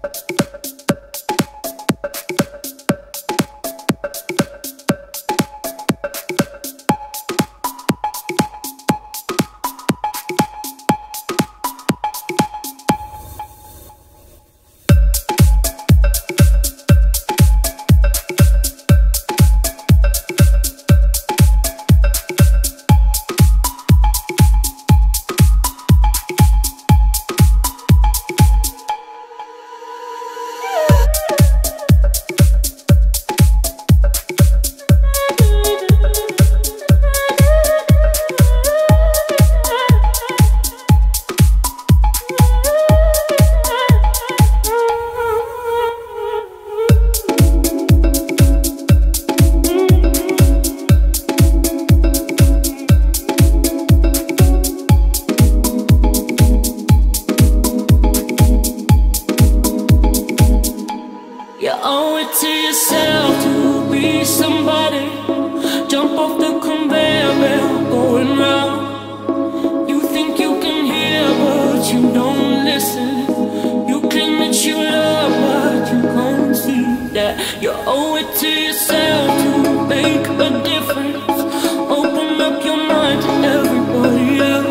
You owe it to yourself to be somebody. Jump off the conveyor belt going round. You think you can hear but you don't listen. You claim that you love but you can't see that. You owe it to yourself to make a difference. Open up your mind to everybody else.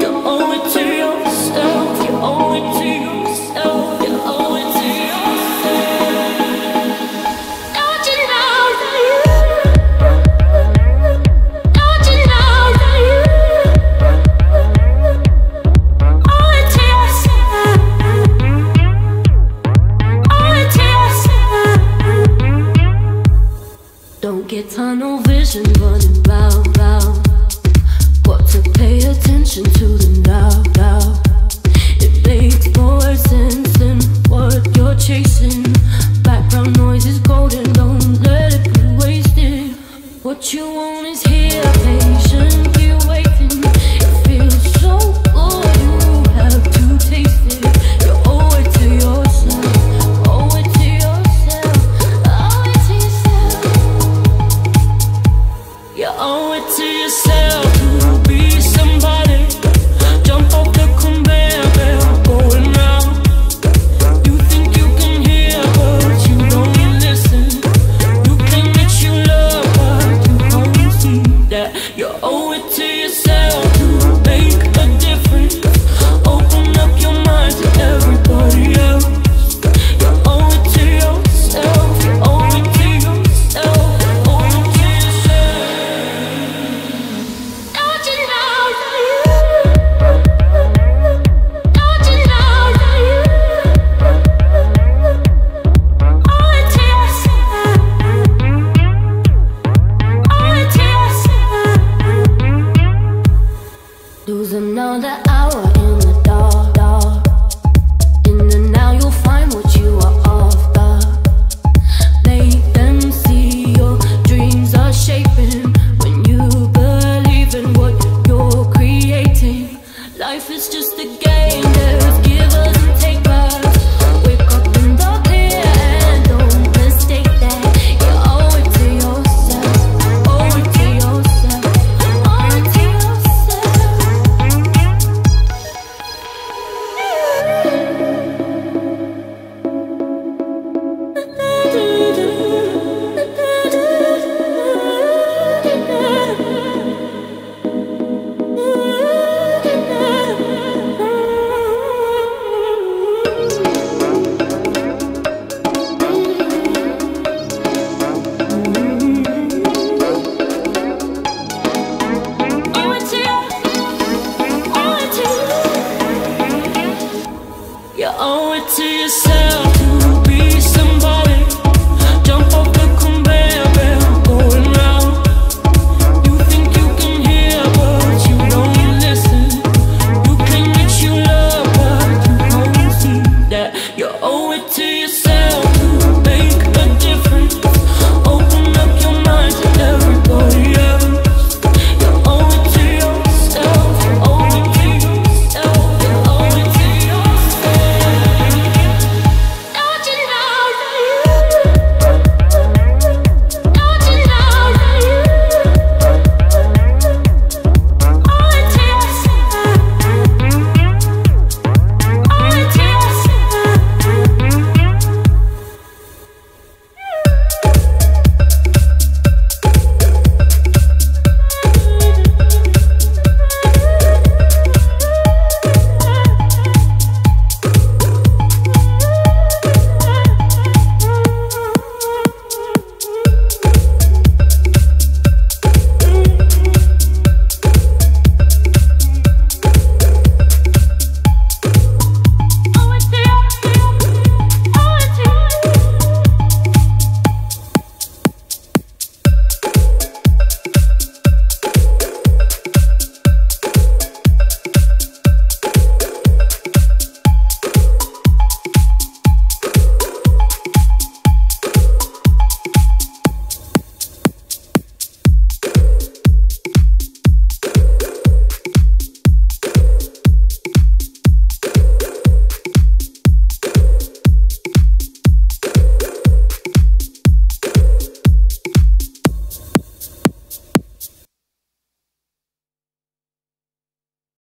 You owe it to yourself, you owe it to yourself, you owe it to yourself. Don't get tunnel vision running round, round. Got to pay attention to the now, now. It makes more sense than what you're chasing. Background noise is golden, don't let it be wasted. What you want is here, patiently waiting. It feels so good, you have to taste it. You owe it to yourself. You owe it to yourself.